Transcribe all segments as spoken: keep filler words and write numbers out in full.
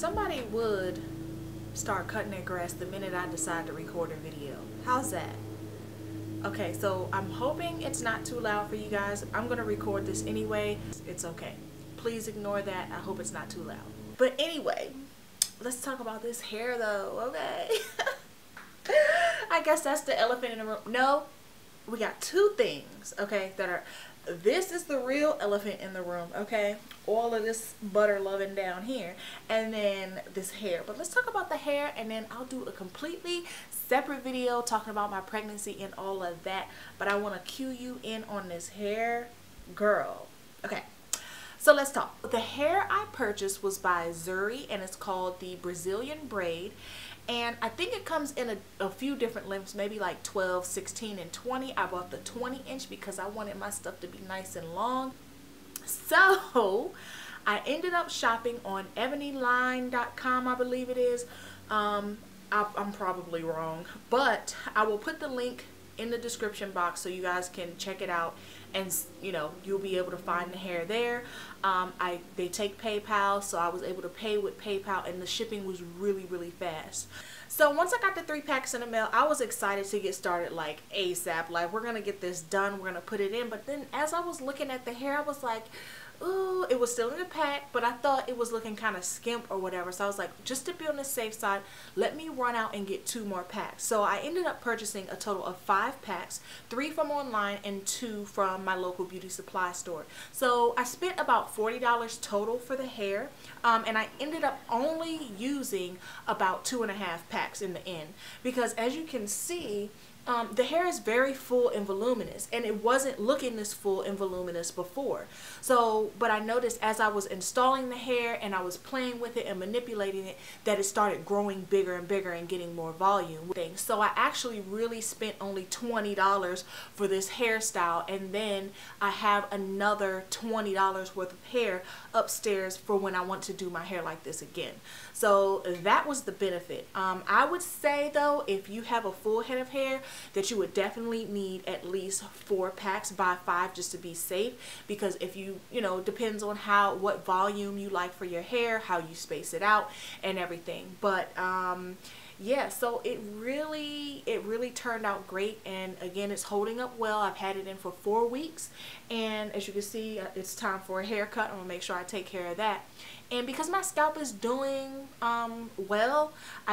Somebody would start cutting their grass the minute I decide to record a video. How's that? Okay, so I'm hoping it's not too loud for you guys. I'm gonna record this anyway. It's okay. Please ignore that. I hope it's not too loud. But anyway, let's talk about this hair though, okay? I guess that's the elephant in the room. No, we got two things, okay, that are, this is the real elephant in the room, okay? All of this butter loving down here, and then this hair. But let's talk about the hair, and then I'll do a completely separate video talking about my pregnancy and all of that. But I want to cue you in on this hair, girl. Okay, so let's talk. The hair I purchased was by Zuri, and it's called the Brazilian Braid. And I think it comes in a, a few different lengths, maybe like twelve, sixteen, and twenty. I bought the twenty inch because I wanted my stuff to be nice and long. So I ended up shopping on ebony line dot com, I believe it is. Um, I, I'm probably wrong, but I will put the link in the description box so you guys can check it out, and you know, you'll be able to find the hair there. um, I they take PayPal, so I was able to pay with PayPal, and the shipping was really really fast. So once I got the three packs in the mail, I was excited to get started, like ASAP, like we're gonna get this done, we're gonna put it in. But then as I was looking at the hair, I was like, ooh, it was still in the pack, but I thought it was looking kind of skimp or whatever. So I was like, just to be on the safe side, let me run out and get two more packs. So I ended up purchasing a total of five packs, three from online and two from my local beauty supply store. So I spent about forty dollars total for the hair, um, and I ended up only using about two and a half packs in the end, because as you can see, Um, the hair is very full and voluminous, and it wasn't looking this full and voluminous before. So, but I noticed as I was installing the hair and I was playing with it and manipulating it, that it started growing bigger and bigger and getting more volume. So I actually really spent only twenty dollars for this hairstyle, and then I have another twenty dollars worth of hair upstairs for when I want to do my hair like this again. So that was the benefit. Um, I would say though, if you have a full head of hair, that you would definitely need at least four packs, by five just to be safe, because if you, you know, depends on how, what volume you like for your hair, how you space it out and everything. But um yeah, so it really it really turned out great, and again, it's holding up well. I've had it in for four weeks, and as you can see, it's time for a haircut. I'm gonna make sure I take care of that. And because my scalp is doing um, well,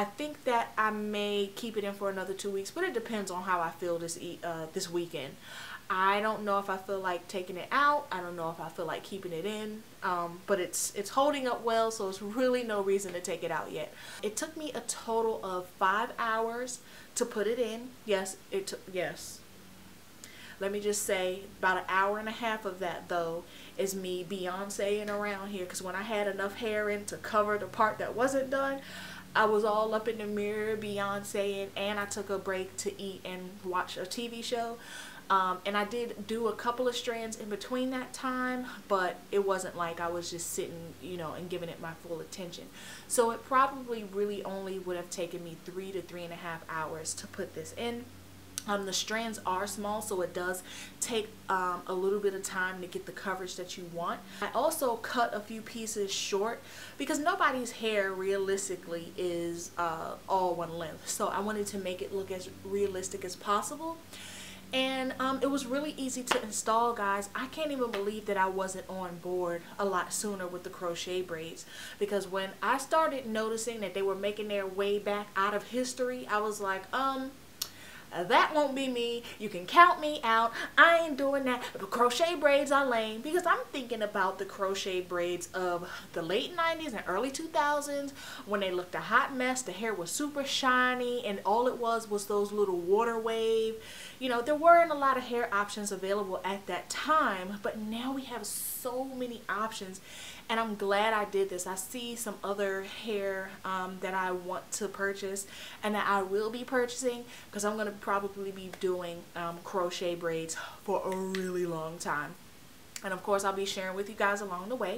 I think that I may keep it in for another two weeks, but it depends on how I feel this e uh, this weekend. I don't know if I feel like taking it out. I don't know if I feel like keeping it in, um, but it's it's holding up well, so it's really no reason to take it out yet. It took me a total of five hours to put it in. Yes, it took, yes. Let me just say, about an hour and a half of that though is me Beyoncéing around here, because when I had enough hair in to cover the part that wasn't done, I was all up in the mirror Beyoncéing, and I took a break to eat and watch a T V show. Um, and I did do a couple of strands in between that time, but it wasn't like I was just sitting, you know, and giving it my full attention. So it probably really only would have taken me three to three and a half hours to put this in. Um, the strands are small, so it does take um, a little bit of time to get the coverage that you want. I also cut a few pieces short, because nobody's hair realistically is uh, all one length. So I wanted to make it look as realistic as possible. And um, it was really easy to install, guys. I can't even believe that I wasn't on board a lot sooner with the crochet braids, because when I started noticing that they were making their way back out of history, I was like, um... that won't be me. You can count me out. I ain't doing that. But crochet braids are lame, because I'm thinking about the crochet braids of the late nineties and early two thousands, when they looked a hot mess. The hair was super shiny, and all it was was those little water wave. You know, there weren't a lot of hair options available at that time, but now we have so many options, and I'm glad I did this. I see some other hair um, that I want to purchase, and that I will be purchasing, because I'm gonna probably be doing um, crochet braids for a really long time. And of course, I'll be sharing with you guys along the way.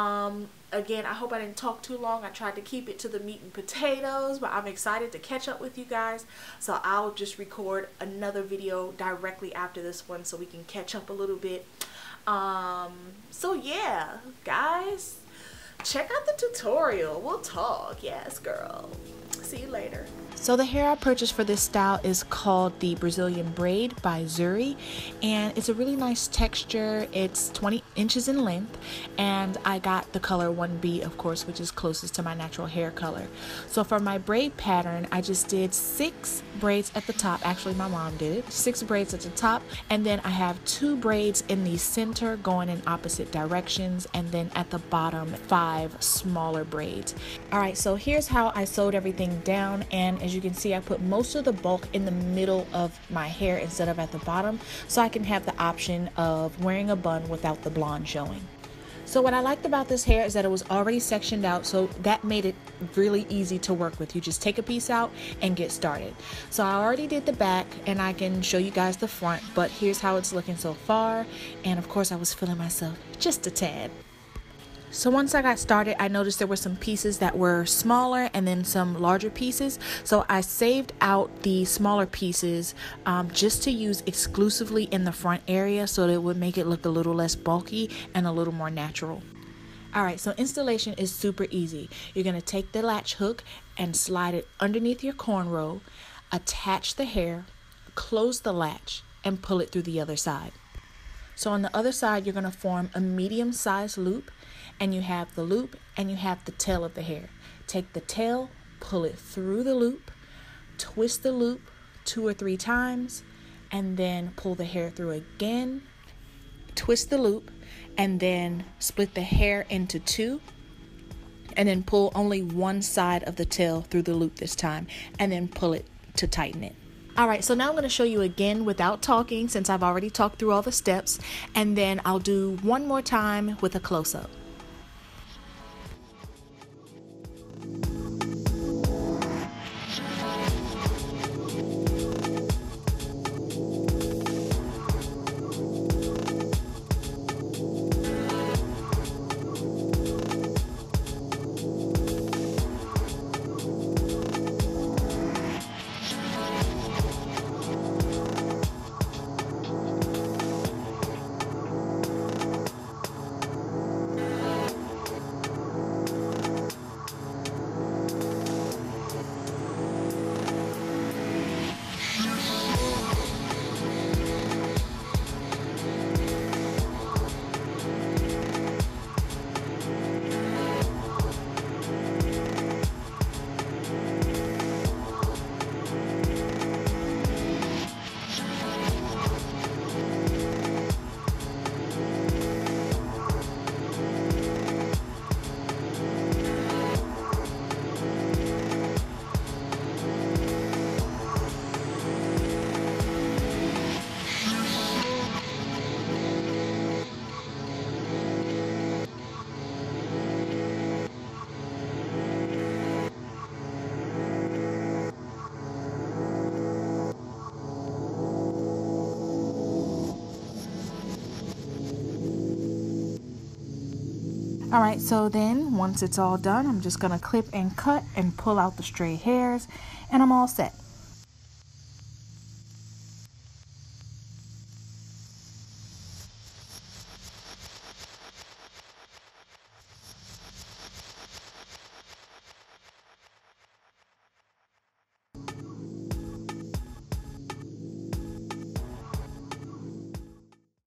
Um, again, I hope I didn't talk too long. I tried to keep it to the meat and potatoes, but I'm excited to catch up with you guys. So I'll just record another video directly after this one, so we can catch up a little bit. Um, so yeah, guys, check out the tutorial. We'll talk. Yes, girl. See you later. So the hair I purchased for this style is called the Brazilian Braid by Zuri, and it's a really nice texture. It's twenty inches in length, and I got the color one B, of course, which is closest to my natural hair color. So for my braid pattern, I just did six braids at the top. Actually, my mom did it. Six braids at the top, and then I have two braids in the center going in opposite directions, and then at the bottom, five smaller braids. All right, so here's how I sewed everything down, and as As you can see, I put most of the bulk in the middle of my hair instead of at the bottom, so I can have the option of wearing a bun without the blonde showing. So what I liked about this hair is that it was already sectioned out, so that made it really easy to work with. You just take a piece out and get started. So I already did the back, and I can show you guys the front, but here's how it's looking so far. And of course I was feeling myself just a tad. So once I got started, I noticed there were some pieces that were smaller and then some larger pieces. So I saved out the smaller pieces um, just to use exclusively in the front area, so that it would make it look a little less bulky and a little more natural. All right, so installation is super easy. You're gonna take the latch hook and slide it underneath your cornrow, attach the hair, close the latch, and pull it through the other side. So on the other side, you're gonna form a medium-sized loop, and you have the loop and you have the tail of the hair. Take the tail, pull it through the loop, twist the loop two or three times, and then pull the hair through again, twist the loop, and then split the hair into two, and then pull only one side of the tail through the loop this time, and then pull it to tighten it. Alright, so now I'm going to show you again without talking, since I've already talked through all the steps, and then I'll do one more time with a close-up. All right, so then once it's all done, I'm just gonna clip and cut and pull out the stray hairs, and I'm all set.